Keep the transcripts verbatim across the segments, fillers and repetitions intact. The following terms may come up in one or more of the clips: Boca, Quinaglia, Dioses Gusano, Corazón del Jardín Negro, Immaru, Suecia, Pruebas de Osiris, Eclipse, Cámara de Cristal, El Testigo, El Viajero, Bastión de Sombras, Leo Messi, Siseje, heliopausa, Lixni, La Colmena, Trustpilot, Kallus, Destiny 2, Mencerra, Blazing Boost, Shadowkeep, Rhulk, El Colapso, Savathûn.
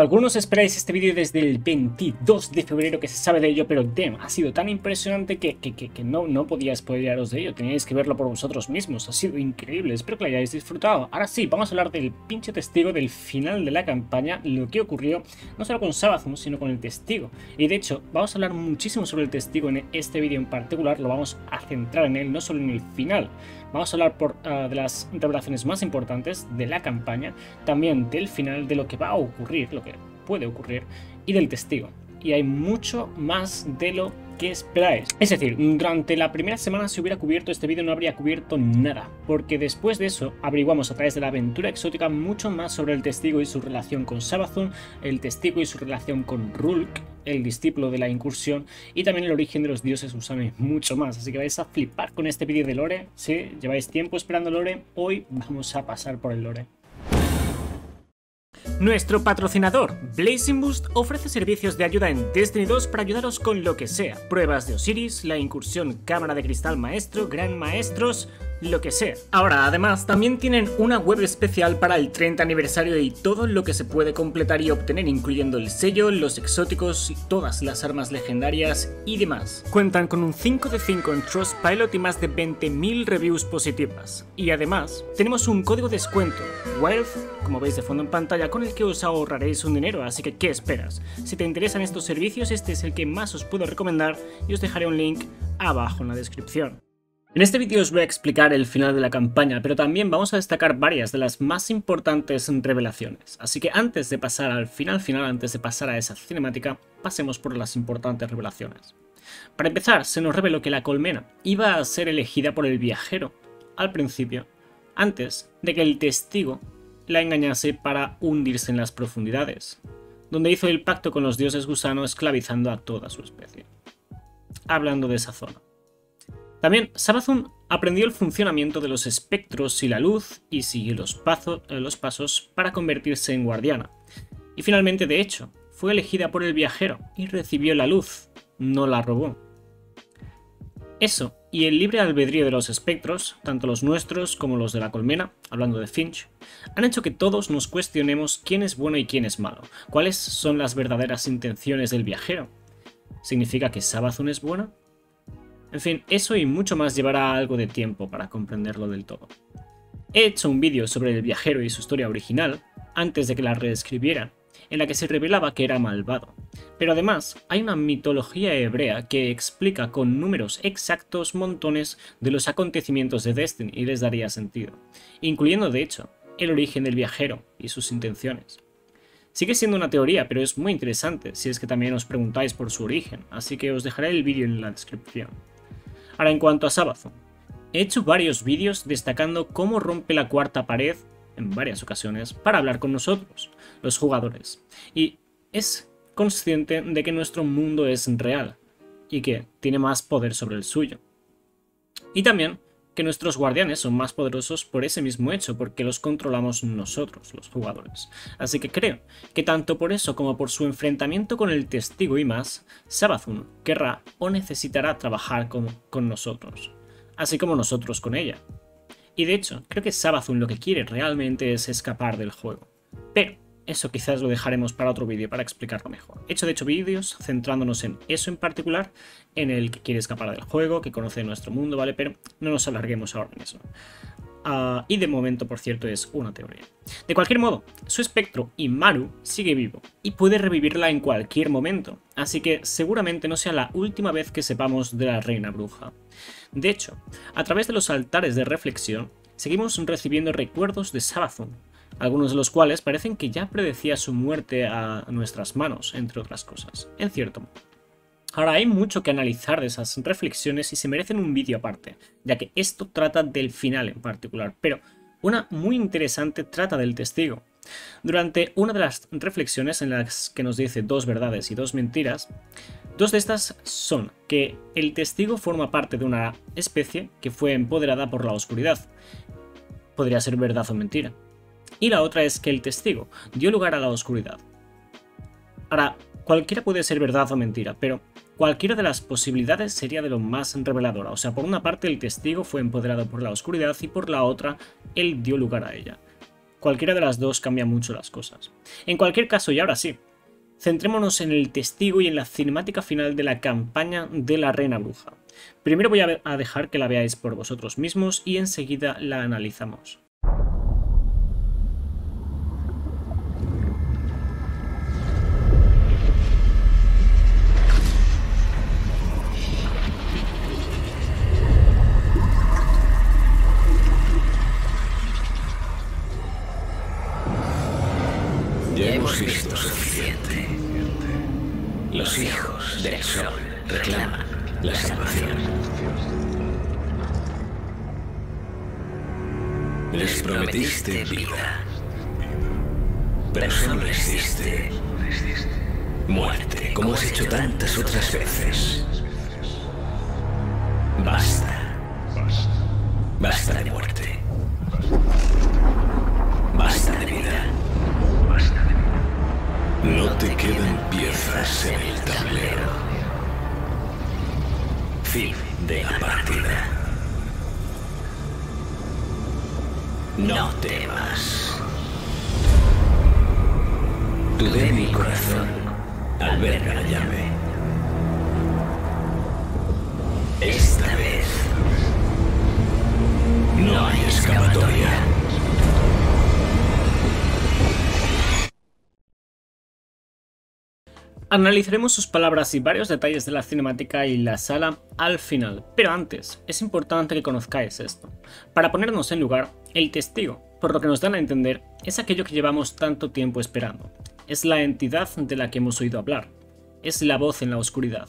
Algunos esperáis este vídeo desde el veintidós de febrero, que se sabe de ello, pero damn, ha sido tan impresionante que, que, que, que no, no podía spoilearos de ello. Teníais que verlo por vosotros mismos, ha sido increíble, espero que lo hayáis disfrutado. Ahora sí, vamos a hablar del pinche testigo, del final de la campaña, lo que ocurrió no solo con Savathûn, sino con el testigo. Y de hecho, vamos a hablar muchísimo sobre el testigo en este vídeo en particular, lo vamos a centrar en él, no solo en el final. Vamos a hablar por, uh, de las revelaciones más importantes de la campaña, también del final, de lo que va a ocurrir, lo que puede ocurrir, y del testigo. Y hay mucho más de lo que esperáis. Es decir, durante la primera semana, si hubiera cubierto este vídeo, no habría cubierto nada, porque después de eso averiguamos a través de la aventura exótica mucho más sobre el testigo y su relación con Savathûn, el testigo y su relación con Rhulk, el discípulo de la incursión, y también el origen de los dioses Gusano y mucho más. Así que vais a flipar con este vídeo de lore. Si lleváis tiempo esperando lore, hoy vamos a pasar por el lore. Nuestro patrocinador, Blazing Boost, ofrece servicios de ayuda en Destiny dos para ayudaros con lo que sea. Pruebas de Osiris, la incursión, Cámara de Cristal, Maestro, Gran Maestros, lo que sea. Ahora, además, también tienen una web especial para el treinta aniversario y todo lo que se puede completar y obtener, incluyendo el sello, los exóticos, todas las armas legendarias y demás. Cuentan con un cinco de cinco en Trustpilot y más de veinte mil reviews positivas. Y además, tenemos un código de descuento, Wealth, como veis de fondo en pantalla, con el que os ahorraréis un dinero, así que ¿qué esperas? Si te interesan estos servicios, este es el que más os puedo recomendar y os dejaré un link abajo en la descripción. En este vídeo os voy a explicar el final de la campaña, pero también vamos a destacar varias de las más importantes revelaciones. Así que antes de pasar al final final, antes de pasar a esa cinemática, pasemos por las importantes revelaciones. Para empezar, se nos reveló que la colmena iba a ser elegida por el viajero al principio, antes de que el testigo la engañase para hundirse en las profundidades, donde hizo el pacto con los dioses Gusano, esclavizando a toda su especie. Hablando de esa zona. También Savathûn aprendió el funcionamiento de los espectros y la luz y siguió los, paso, los pasos para convertirse en guardiana. Y finalmente, de hecho, fue elegida por el viajero y recibió la luz, no la robó. Eso y el libre albedrío de los espectros, tanto los nuestros como los de la colmena, hablando de Finch, han hecho que todos nos cuestionemos quién es bueno y quién es malo, cuáles son las verdaderas intenciones del viajero. ¿Significa que Savathûn es buena? En fin, eso y mucho más llevará algo de tiempo para comprenderlo del todo. He hecho un vídeo sobre el viajero y su historia original, antes de que la reescribiera, en la que se revelaba que era malvado. Pero además, hay una mitología hebrea que explica con números exactos montones de los acontecimientos de Destiny y les daría sentido, incluyendo de hecho, el origen del viajero y sus intenciones. Sigue siendo una teoría, pero es muy interesante si es que también os preguntáis por su origen, así que os dejaré el vídeo en la descripción. Ahora, en cuanto a Savathûn, he hecho varios vídeos destacando cómo rompe la cuarta pared, en varias ocasiones, para hablar con nosotros, los jugadores, y es consciente de que nuestro mundo es real, y que tiene más poder sobre el suyo. Y también que nuestros guardianes son más poderosos por ese mismo hecho, porque los controlamos nosotros, los jugadores. Así que creo que tanto por eso como por su enfrentamiento con el testigo y más, Savathûn querrá o necesitará trabajar con, con nosotros, así como nosotros con ella. Y de hecho, creo que Savathûn lo que quiere realmente es escapar del juego. Pero eso quizás lo dejaremos para otro vídeo para explicarlo mejor. He hecho de hecho vídeos centrándonos en eso en particular, en el que quiere escapar del juego, que conoce nuestro mundo, ¿vale? Pero no nos alarguemos ahora en eso. Uh, y de momento, por cierto, es una teoría. De cualquier modo, su espectro, Immaru, sigue vivo y puede revivirla en cualquier momento. Así que seguramente no sea la última vez que sepamos de la reina bruja. De hecho, a través de los altares de reflexión, seguimos recibiendo recuerdos de Savathûn, algunos de los cuales parecen que ya predecía su muerte a nuestras manos, entre otras cosas, en cierto modo. Ahora, hay mucho que analizar de esas reflexiones y se merecen un vídeo aparte, ya que esto trata del final en particular, pero una muy interesante trata del testigo. Durante una de las reflexiones en las que nos dice dos verdades y dos mentiras, dos de estas son que el testigo forma parte de una especie que fue empoderada por la oscuridad. Podría ser verdad o mentira. Y la otra es que el testigo dio lugar a la oscuridad. Ahora, cualquiera puede ser verdad o mentira, pero cualquiera de las posibilidades sería de lo más reveladora. O sea, por una parte el testigo fue empoderado por la oscuridad y por la otra él dio lugar a ella. Cualquiera de las dos cambia mucho las cosas. En cualquier caso, y ahora sí, centrémonos en El Testigo y en la cinemática final de la campaña de la Reina Bruja. Primero voy a dejar que la veáis por vosotros mismos y enseguida la analizamos. Ya hemos visto suficiente. Los hijos del sol reclaman la salvación. Les prometiste vida, pero solo les diste muerte, como has hecho tantas otras veces. Basta. Basta de muerte. Basta de vida. No te quedan piezas en el tablero. Fin de la partida. No temas. Tu débil corazón alberga la llave. Esta vez no hay escapatoria. Analizaremos sus palabras y varios detalles de la cinemática y la sala al final, pero antes, es importante que conozcáis esto. Para ponernos en lugar, El Testigo, por lo que nos dan a entender, es aquello que llevamos tanto tiempo esperando. Es la entidad de la que hemos oído hablar. Es la voz en la oscuridad.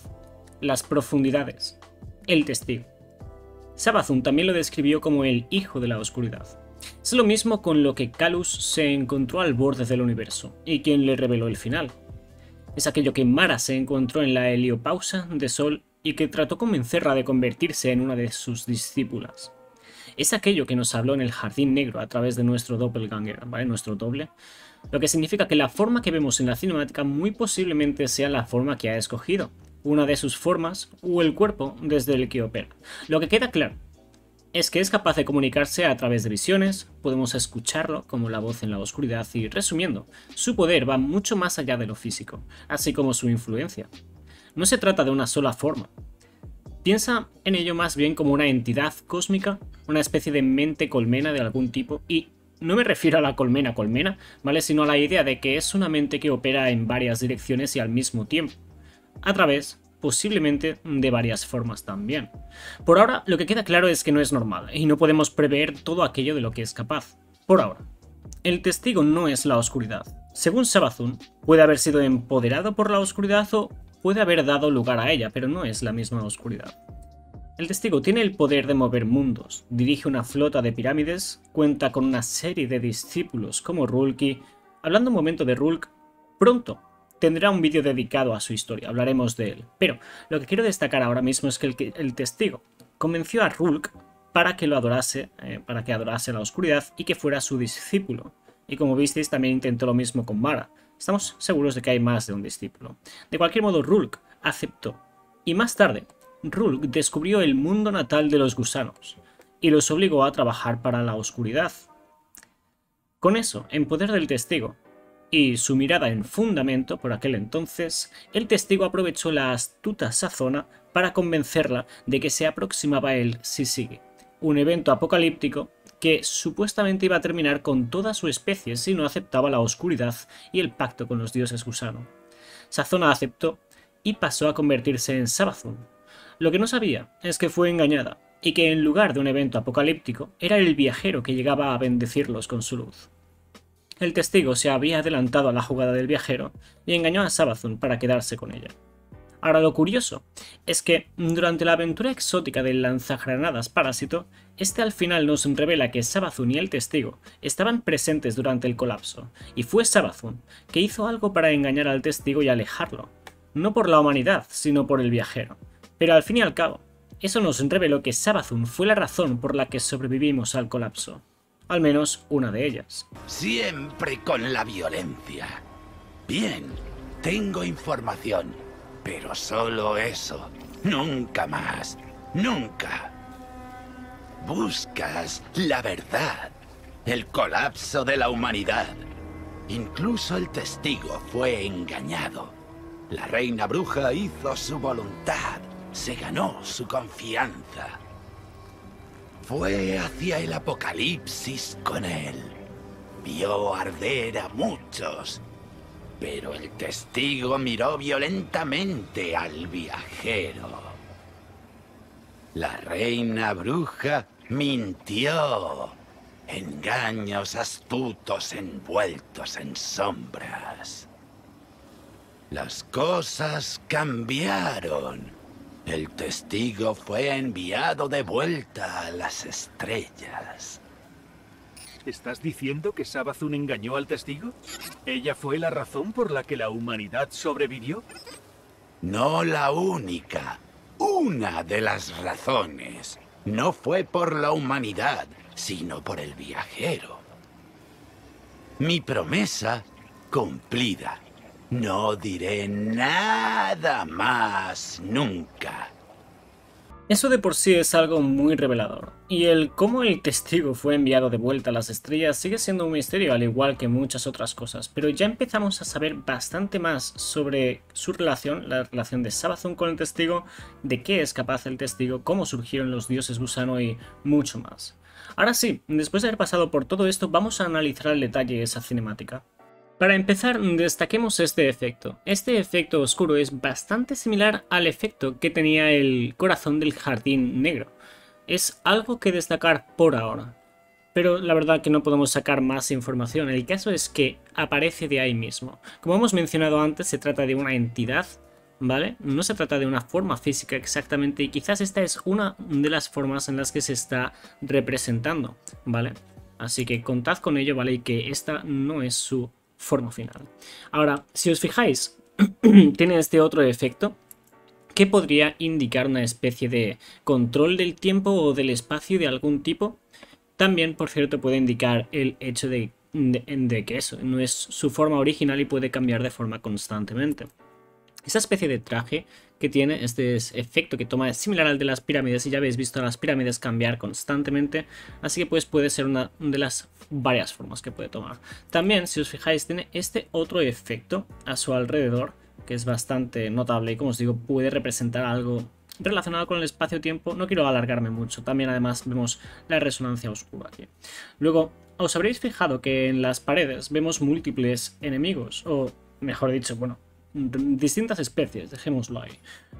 Las profundidades. El Testigo. Savathûn también lo describió como el Hijo de la Oscuridad. Es lo mismo con lo que Kallus se encontró al borde del universo, y quien le reveló el final. Es aquello que Mara se encontró en la heliopausa de Sol y que trató con Mencerra de convertirse en una de sus discípulas. Es aquello que nos habló en el Jardín Negro a través de nuestro doppelganger, ¿vale? Nuestro doble. Lo que significa que la forma que vemos en la cinemática muy posiblemente sea la forma que ha escogido, una de sus formas o el cuerpo desde el que opera. Lo que queda claro es que es capaz de comunicarse a través de visiones, podemos escucharlo como la voz en la oscuridad y, resumiendo, su poder va mucho más allá de lo físico, así como su influencia. No se trata de una sola forma. Piensa en ello más bien como una entidad cósmica, una especie de mente colmena de algún tipo, y no me refiero a la colmena colmena, ¿vale? Sino a la idea de que es una mente que opera en varias direcciones y al mismo tiempo, a través posiblemente de varias formas también. Por ahora, lo que queda claro es que no es normal, y no podemos prever todo aquello de lo que es capaz. Por ahora, El Testigo no es la oscuridad. Según Savathûn, puede haber sido empoderado por la oscuridad o puede haber dado lugar a ella, pero no es la misma oscuridad. El Testigo tiene el poder de mover mundos, dirige una flota de pirámides, cuenta con una serie de discípulos como Rhulk y, hablando un momento de Rhulk, pronto tendrá un vídeo dedicado a su historia, hablaremos de él. Pero lo que quiero destacar ahora mismo es que el, que, el testigo convenció a Rhulk para que lo adorase, eh, para que adorase la oscuridad y que fuera su discípulo. Y como visteis, también intentó lo mismo con Mara. Estamos seguros de que hay más de un discípulo. De cualquier modo, Rhulk aceptó. Y más tarde, Rhulk descubrió el mundo natal de los gusanos y los obligó a trabajar para la oscuridad. Con eso, en poder del testigo y su mirada en fundamento por aquel entonces, el testigo aprovechó la astuta Sazona para convencerla de que se aproximaba el Siseje, un evento apocalíptico que supuestamente iba a terminar con toda su especie si no aceptaba la oscuridad y el pacto con los dioses gusano. Sazona aceptó y pasó a convertirse en Savathûn. Lo que no sabía es que fue engañada y que en lugar de un evento apocalíptico era el viajero que llegaba a bendecirlos con su luz. El testigo se había adelantado a la jugada del viajero y engañó a Savathûn para quedarse con ella. Ahora, lo curioso es que, durante la aventura exótica del lanzagranadas parásito, este al final nos revela que Savathûn y el testigo estaban presentes durante el colapso, y fue Savathûn que hizo algo para engañar al testigo y alejarlo, no por la humanidad, sino por el viajero. Pero al fin y al cabo, eso nos reveló que Savathûn fue la razón por la que sobrevivimos al colapso. Al menos una de ellas. Siempre con la violencia. Bien, tengo información, pero solo eso. Nunca más. Nunca. Buscas la verdad. El colapso de la humanidad. Incluso el testigo fue engañado. La reina bruja hizo su voluntad, se ganó su confianza. Fue hacia el apocalipsis con él. Vio arder a muchos, pero el testigo miró violentamente al viajero. La reina bruja mintió. Engaños astutos envueltos en sombras. Las cosas cambiaron. El testigo fue enviado de vuelta a las estrellas. ¿Estás diciendo que Savathûn engañó al testigo? ¿Ella fue la razón por la que la humanidad sobrevivió? No la única. Una de las razones. No fue por la humanidad, sino por el viajero. Mi promesa cumplida. No diré nada más nunca. Eso de por sí es algo muy revelador. Y el cómo el testigo fue enviado de vuelta a las estrellas sigue siendo un misterio, al igual que muchas otras cosas. Pero ya empezamos a saber bastante más sobre su relación, la relación de Savathûn con el testigo, de qué es capaz el testigo, cómo surgieron los dioses gusano y mucho más. Ahora sí, después de haber pasado por todo esto, vamos a analizar al detalle esa cinemática. Para empezar, destaquemos este efecto. Este efecto oscuro es bastante similar al efecto que tenía el corazón del jardín negro. Es algo que destacar por ahora, pero la verdad que no podemos sacar más información. El caso es que aparece de ahí mismo. Como hemos mencionado antes, se trata de una entidad, ¿vale? No se trata de una forma física exactamente, y quizás esta es una de las formas en las que se está representando, ¿vale? Así que contad con ello, ¿vale? Y que esta no es su forma final. Ahora, si os fijáis, tiene este otro efecto que podría indicar una especie de control del tiempo o del espacio de algún tipo. También, por cierto, puede indicar el hecho de, de, de que eso no es su forma original y puede cambiar de forma constantemente. Esa especie de traje que tiene, este efecto que toma, es similar al de las pirámides, y ya habéis visto a las pirámides cambiar constantemente, así que pues puede ser una de las varias formas que puede tomar. También, si os fijáis, tiene este otro efecto a su alrededor, que es bastante notable y, como os digo, puede representar algo relacionado con el espacio-tiempo. No quiero alargarme mucho. También, además, vemos la resonancia oscura aquí. Luego, os habréis fijado que en las paredes vemos múltiples enemigos, o mejor dicho, bueno, distintas especies, dejémoslo ahí.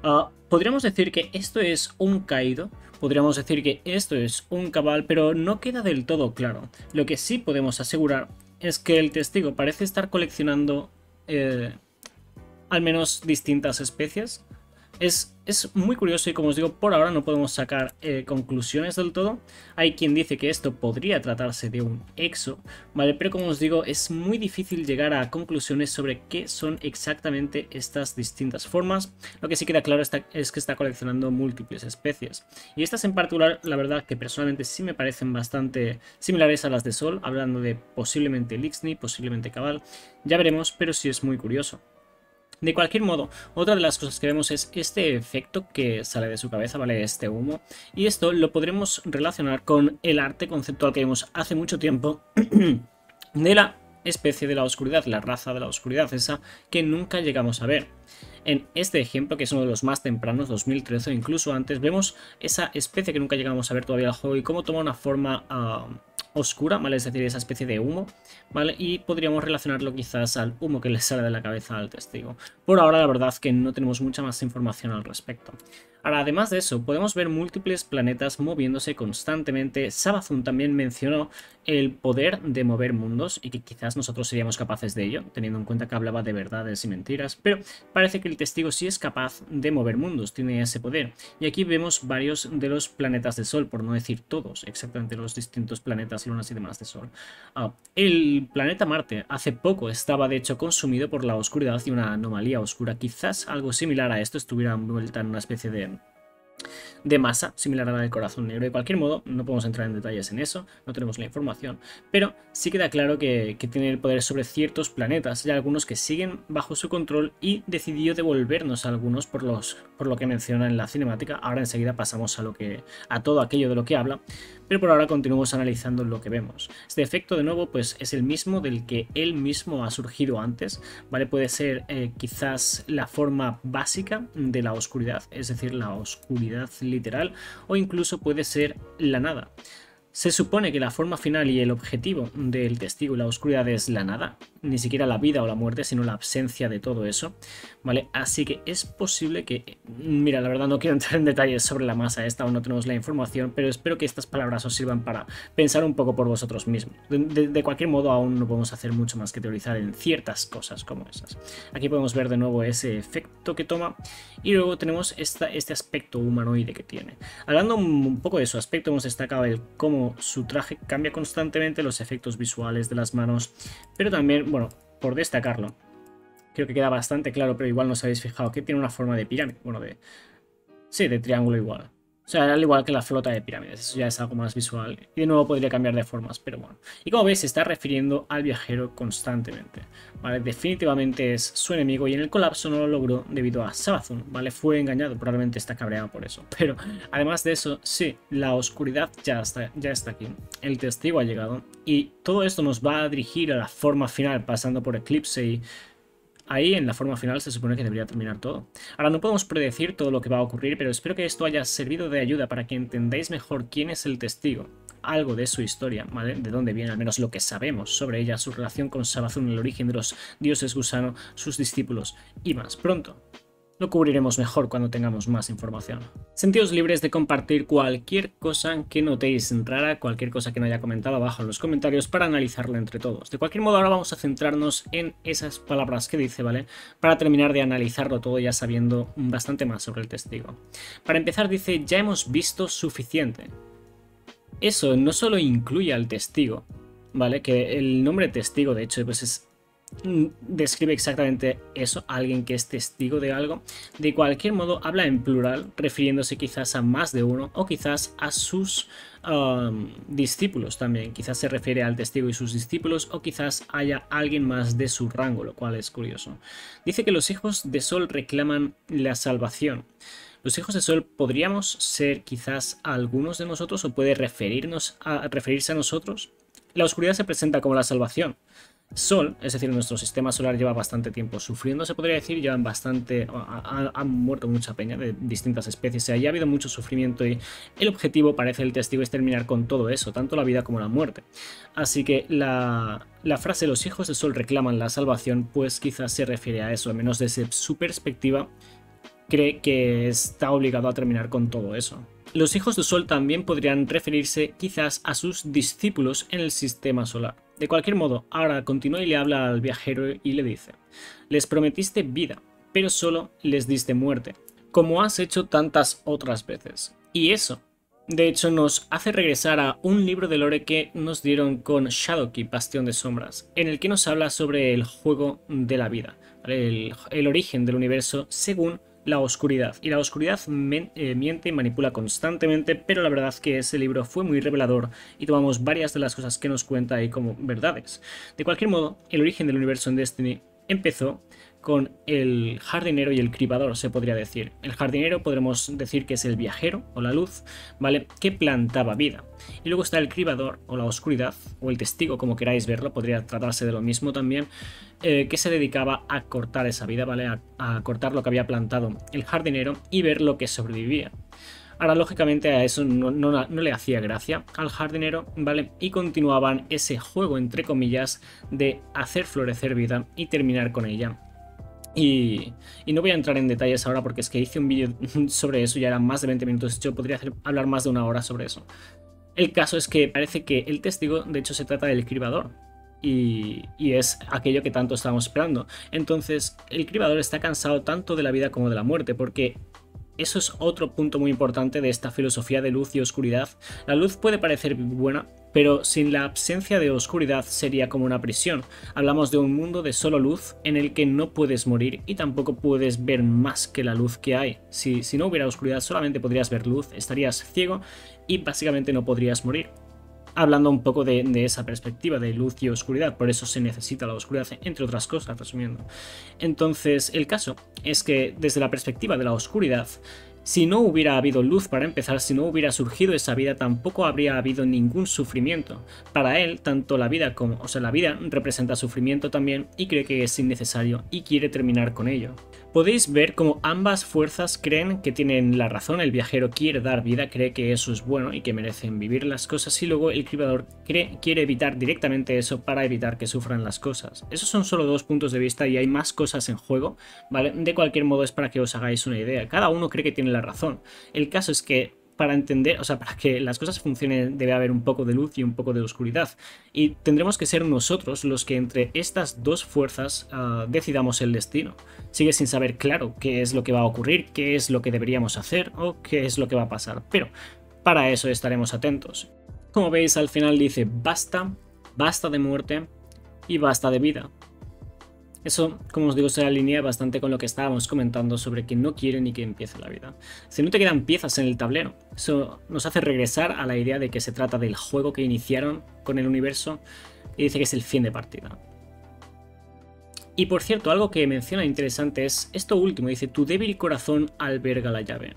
Uh, podríamos decir que esto es un caído, podríamos decir que esto es un cabal, pero no queda del todo claro. Lo que sí podemos asegurar es que el testigo parece estar coleccionando eh, al menos distintas especies. Es, es muy curioso y, como os digo, por ahora no podemos sacar eh, conclusiones del todo. Hay quien dice que esto podría tratarse de un exo, ¿vale? Pero, como os digo, es muy difícil llegar a conclusiones sobre qué son exactamente estas distintas formas. Lo que sí queda claro está, es que está coleccionando múltiples especies. Y estas en particular, la verdad que personalmente sí me parecen bastante similares a las de Sol, hablando de posiblemente Lixni, posiblemente Cabal. Ya veremos, pero sí es muy curioso. De cualquier modo, otra de las cosas que vemos es este efecto que sale de su cabeza, ¿vale? Este humo. Y esto lo podremos relacionar con el arte conceptual que vimos hace mucho tiempo de la especie de la oscuridad, la raza de la oscuridad, esa que nunca llegamos a ver. En este ejemplo, que es uno de los más tempranos, dos mil trece o incluso antes, vemos esa especie que nunca llegamos a ver todavía al juego y cómo toma una forma Uh, oscura, ¿vale? Es decir, esa especie de humo, ¿vale? Y podríamos relacionarlo quizás al humo que le sale de la cabeza al testigo. Por ahora, la verdad que no tenemos mucha más información al respecto. Ahora, además de eso, podemos ver múltiples planetas moviéndose constantemente. Savathûn también mencionó el poder de mover mundos y que quizás nosotros seríamos capaces de ello, teniendo en cuenta que hablaba de verdades y mentiras, pero parece que el testigo sí es capaz de mover mundos, tiene ese poder. Y aquí vemos varios de los planetas de Sol, por no decir todos, exactamente los distintos planetas, lunas y demás de Sol. Uh, el planeta Marte hace poco estaba de hecho consumido por la oscuridad y una anomalía oscura. Quizás algo similar a esto estuviera envuelta en una especie de de masa similar a la del corazón negro. De cualquier modo, no podemos entrar en detalles en eso, no tenemos la información, pero sí queda claro que, que tiene el poder sobre ciertos planetas. Hay algunos que siguen bajo su control y decidió devolvernos a algunos por, los, por lo que menciona en la cinemática. Ahora enseguida pasamos a, lo que, a todo aquello de lo que habla, pero por ahora continuamos analizando lo que vemos. Este efecto, de nuevo, pues es el mismo del que él mismo ha surgido antes, ¿vale? Puede ser eh, quizás la forma básica de la oscuridad, es decir, la oscuridad literal, o incluso puede ser la nada. Se supone que la forma final y el objetivo del testigo y la oscuridad es la nada, ni siquiera la vida o la muerte, sino la ausencia de todo eso, ¿vale? Así que es posible que... Mira, la verdad no quiero entrar en detalles sobre la masa esta, aún no tenemos la información, pero espero que estas palabras os sirvan para pensar un poco por vosotros mismos. De, de, de cualquier modo, aún no podemos hacer mucho más que teorizar en ciertas cosas como esas. Aquí podemos ver de nuevo ese efecto que toma y luego tenemos esta, este aspecto humanoide que tiene. Hablando un poco de su aspecto, hemos destacado el cómo su traje cambia constantemente, los efectos visuales de las manos, pero también, bueno, por destacarlo, creo que queda bastante claro, pero igual no os habéis fijado, que tiene una forma de pirámide, bueno, de... sí, de triángulo igual. O sea, al igual que la flota de pirámides, eso ya es algo más visual. Y de nuevo podría cambiar de formas, pero bueno. Y como veis, se está refiriendo al viajero constantemente, ¿vale? Definitivamente es su enemigo y en el colapso no lo logró debido a Savathûn, ¿vale? Fue engañado, probablemente está cabreado por eso. Pero además de eso, sí, la oscuridad ya está, ya está aquí. El testigo ha llegado y todo esto nos va a dirigir a la forma final, pasando por Eclipse y... ahí en la forma final se supone que debería terminar todo. Ahora no podemos predecir todo lo que va a ocurrir, pero espero que esto haya servido de ayuda para que entendáis mejor quién es el testigo, algo de su historia, ¿vale? De dónde viene, al menos lo que sabemos sobre ella, su relación con Savathûn, el origen de los dioses gusano, sus discípulos y más. Pronto lo cubriremos mejor cuando tengamos más información. Sentíos libres de compartir cualquier cosa que notéis rara, cualquier cosa que no haya comentado abajo en los comentarios para analizarla entre todos. De cualquier modo, ahora vamos a centrarnos en esas palabras que dice, ¿vale? Para terminar de analizarlo todo ya sabiendo bastante más sobre el testigo. Para empezar dice, ya hemos visto suficiente. Eso no solo incluye al testigo, ¿vale? Que el nombre testigo, de hecho, pues es... describe exactamente eso, alguien que es testigo de algo. De cualquier modo, habla en plural, refiriéndose quizás a más de uno o quizás a sus um, discípulos también. Quizás se refiere al testigo y sus discípulos, o quizás haya alguien más de su rango, lo cual es curioso. Dice que los hijos de Sol reclaman la salvación. Los hijos de Sol podríamos ser quizás algunos de nosotros, o puede referirnos a, referirse a nosotros. La oscuridad se presenta como la salvación. Sol, es decir, nuestro sistema solar lleva bastante tiempo sufriendo, se podría decir, llevan bastante, han, han muerto mucha peña de distintas especies, o sea, ya ha habido mucho sufrimiento y el objetivo, parece el testigo, es terminar con todo eso, tanto la vida como la muerte. Así que la, la frase los hijos de Sol reclaman la salvación, pues quizás se refiere a eso, al menos desde su perspectiva, cree que está obligado a terminar con todo eso. Los hijos de Sol también podrían referirse quizás a sus discípulos en el sistema solar. De cualquier modo, ahora continúa y le habla al viajero y le dice: les prometiste vida, pero solo les diste muerte, como has hecho tantas otras veces. Y eso, de hecho, nos hace regresar a un libro de lore que nos dieron con Shadowkeep, Bastión de Sombras, en el que nos habla sobre el juego de la vida, el, el origen del universo según la oscuridad, y la oscuridad miente y manipula constantemente, pero la verdad que ese libro fue muy revelador y tomamos varias de las cosas que nos cuenta ahí como verdades. De cualquier modo, el origen del universo en Destiny empezó con el jardinero y el cribador, se podría decir. El jardinero podremos decir que es el viajero o la luz, ¿vale? Que plantaba vida. Y luego está el cribador o la oscuridad, o el testigo, como queráis verlo, podría tratarse de lo mismo también, eh, que se dedicaba a cortar esa vida, ¿vale? A, a cortar lo que había plantado el jardinero y ver lo que sobrevivía. Ahora, lógicamente, a eso no, no, no le hacía gracia al jardinero, ¿vale? Y continuaban ese juego, entre comillas, de hacer florecer vida y terminar con ella. Y, y no voy a entrar en detalles ahora porque es que hice un vídeo sobre eso, ya eran más de veinte minutos, yo podría hacer, hablar más de una hora sobre eso. El caso es que parece que el testigo, de hecho, se trata del cribador. Y, y es aquello que tanto estábamos esperando. Entonces, el cribador está cansado tanto de la vida como de la muerte, porque eso es otro punto muy importante de esta filosofía de luz y oscuridad. La luz puede parecer buena, pero sin la ausencia de oscuridad sería como una prisión. Hablamos de un mundo de solo luz en el que no puedes morir y tampoco puedes ver más que la luz que hay. Si, si no hubiera oscuridad solamente podrías ver luz, estarías ciego y básicamente no podrías morir. Hablando un poco de, de esa perspectiva de luz y oscuridad, por eso se necesita la oscuridad, entre otras cosas, resumiendo. Entonces, el caso es que desde la perspectiva de la oscuridad, Si no hubiera habido luz para empezar, si no hubiera surgido esa vida, tampoco habría habido ningún sufrimiento. Para él, tanto la vida como, o sea, la vida representa sufrimiento también y cree que es innecesario y quiere terminar con ello. Podéis ver cómo ambas fuerzas creen que tienen la razón. El viajero quiere dar vida, cree que eso es bueno y que merecen vivir las cosas, y luego el cribador cree, quiere evitar directamente eso para evitar que sufran las cosas. Esos son solo dos puntos de vista y hay más cosas en juego, ¿vale? De cualquier modo, es para que os hagáis una idea. Cada uno cree que tiene la razón. El caso es que para entender, o sea, para que las cosas funcionen debe haber un poco de luz y un poco de oscuridad, y tendremos que ser nosotros los que entre estas dos fuerzas uh, decidamos el destino. Sigue sin saber claro qué es lo que va a ocurrir, qué es lo que deberíamos hacer o qué es lo que va a pasar, pero para eso estaremos atentos. Como veis, al final dice basta, basta de muerte y basta de vida. Eso, como os digo, se alinea bastante con lo que estábamos comentando sobre que no quiere ni que empiece la vida. Si no te quedan piezas en el tablero, eso nos hace regresar a la idea de que se trata del juego que iniciaron con el universo y dice que es el fin de partida. Y por cierto, algo que menciona interesante es esto último, dice tu débil corazón alberga la llave.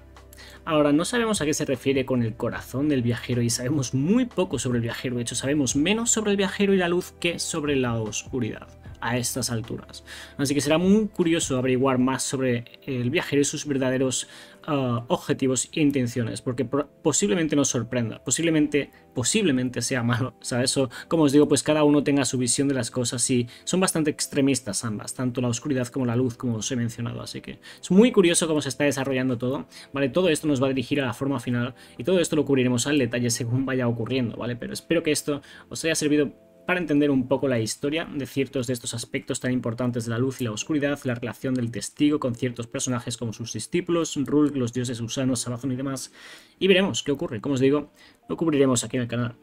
Ahora, no sabemos a qué se refiere con el corazón del viajero y sabemos muy poco sobre el viajero. De hecho, sabemos menos sobre el viajero y la luz que sobre la oscuridad a estas alturas. Así que será muy curioso averiguar más sobre el viajero y sus verdaderos uh, objetivos e intenciones, porque posiblemente nos sorprenda, posiblemente, posiblemente sea malo, ¿sabes? Eso, como os digo, pues cada uno tenga su visión de las cosas y son bastante extremistas ambas, tanto la oscuridad como la luz, como os he mencionado. Así que es muy curioso cómo se está desarrollando todo, ¿vale? Todo esto nos va a dirigir a la forma final y todo esto lo cubriremos al detalle según vaya ocurriendo, ¿vale? Pero espero que esto os haya servido para entender un poco la historia de ciertos de estos aspectos tan importantes de la luz y la oscuridad, la relación del testigo con ciertos personajes como sus discípulos, Rhulk, los dioses gusanos, Savathûn y demás, y veremos qué ocurre. Como os digo, lo cubriremos aquí en el canal.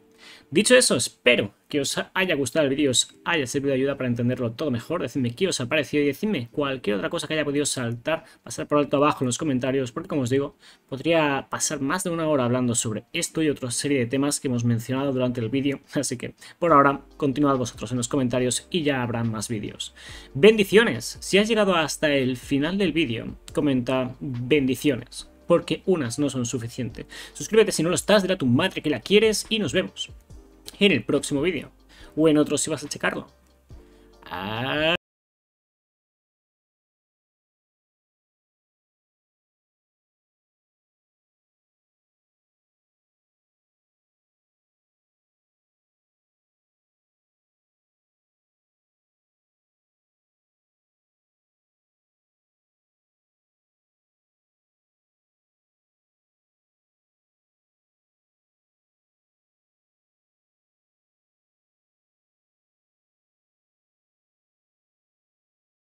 Dicho eso, espero que os haya gustado el vídeo, os haya servido de ayuda para entenderlo todo mejor. Decidme qué os ha parecido y decidme cualquier otra cosa que haya podido saltar, pasar por alto abajo en los comentarios, porque como os digo, podría pasar más de una hora hablando sobre esto y otra serie de temas que hemos mencionado durante el vídeo. Así que por ahora, continuad vosotros en los comentarios y ya habrán más vídeos. ¡Bendiciones! Si has llegado hasta el final del vídeo, comenta bendiciones, porque unas no son suficientes. Suscríbete si no lo estás, dile a tu madre que la quieres y nos vemos en el próximo vídeo. O en otro si vas a checarlo.